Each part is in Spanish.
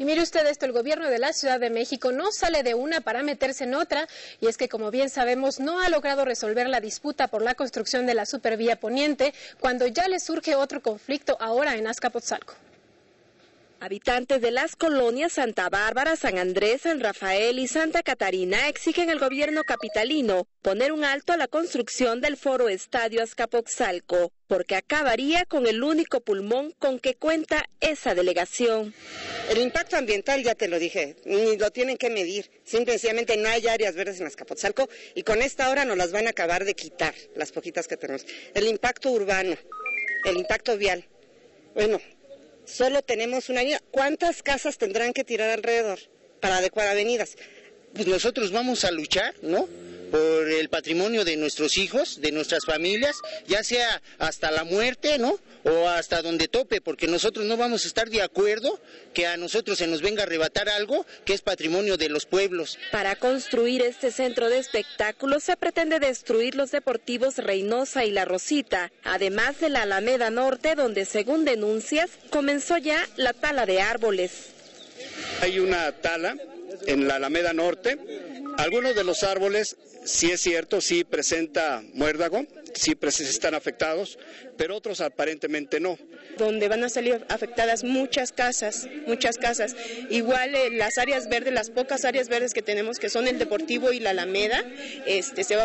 Y mire usted esto, el gobierno de la Ciudad de México no sale de una para meterse en otra, y es que como bien sabemos no ha logrado resolver la disputa por la construcción de la Supervía Poniente, cuando ya le surge otro conflicto ahora en Azcapotzalco. Habitantes de las colonias Santa Bárbara, San Andrés, San Rafael y Santa Catarina exigen al gobierno capitalino poner un alto a la construcción del Foro Estadio Azcapotzalco, porque acabaría con el único pulmón con que cuenta esa delegación. El impacto ambiental, ya te lo dije, ni lo tienen que medir. Simplemente no hay áreas verdes en Azcapotzalco y con esta hora nos las van a acabar de quitar, las poquitas que tenemos. El impacto urbano, el impacto vial, bueno... Solo tenemos una avenida. ¿Cuántas casas tendrán que tirar alrededor para adecuar avenidas? Pues nosotros vamos a luchar, ¿no?, por el patrimonio de nuestros hijos, de nuestras familias, ya sea hasta la muerte, ¿no?, o hasta donde tope, porque nosotros no vamos a estar de acuerdo que a nosotros se nos venga a arrebatar algo que es patrimonio de los pueblos. Para construir este centro de espectáculos se pretende destruir los deportivos Reynosa y La Rosita, además de la Alameda Norte, donde según denuncias comenzó ya la tala de árboles. Hay una tala en la Alameda Norte. Algunos de los árboles, sí es cierto, sí presenta muérdago, sí están afectados, pero otros aparentemente no. Donde van a salir afectadas muchas casas. Igual las áreas verdes, las pocas áreas verdes que tenemos, que son el Deportivo y la Alameda, se va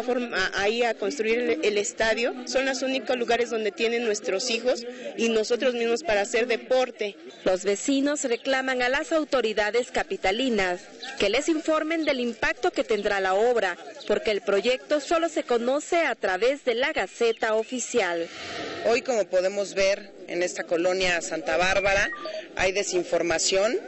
a construir el estadio. Son los únicos lugares donde tienen nuestros hijos y nosotros mismos para hacer deporte. Los vecinos reclaman a las autoridades capitalinas que les informen del impacto que tendrá la obra, porque el proyecto solo se conoce a través de la Gaceta Oficial. Hoy, como podemos ver, en esta colonia Santa Bárbara hay desinformación,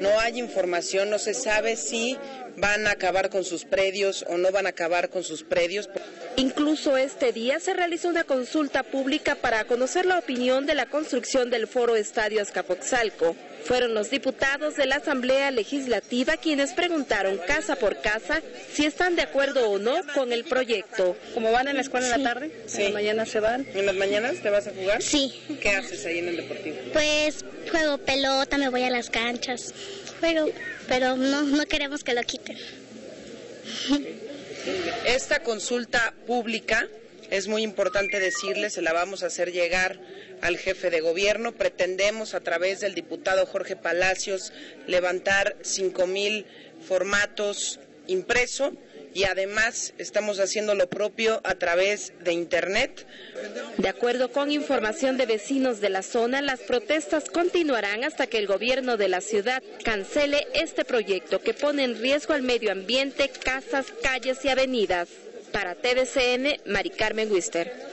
no hay información, no se sabe si van a acabar con sus predios o no van a acabar con sus predios. Incluso este día se realizó una consulta pública para conocer la opinión de la construcción del Foro Estadio Azcapotzalco. Fueron los diputados de la Asamblea Legislativa quienes preguntaron casa por casa si están de acuerdo o no con el proyecto. ¿Cómo van en la escuela en la tarde? Sí. ¿En las mañanas se van? ¿En las mañanas te vas a jugar? Sí. ¿Qué haces ahí en el Deportivo? Pues juego pelota, me voy a las canchas, juego, pero no queremos que lo quiten. Esta consulta pública, es muy importante decirles, se la vamos a hacer llegar al jefe de gobierno. Pretendemos a través del diputado Jorge Palacios levantar 5,000 formatos impreso y además estamos haciendo lo propio a través de internet. De acuerdo con información de vecinos de la zona, las protestas continuarán hasta que el gobierno de la ciudad cancele este proyecto que pone en riesgo al medio ambiente, casas, calles y avenidas. Para TVCN, Mari Carmen Wister.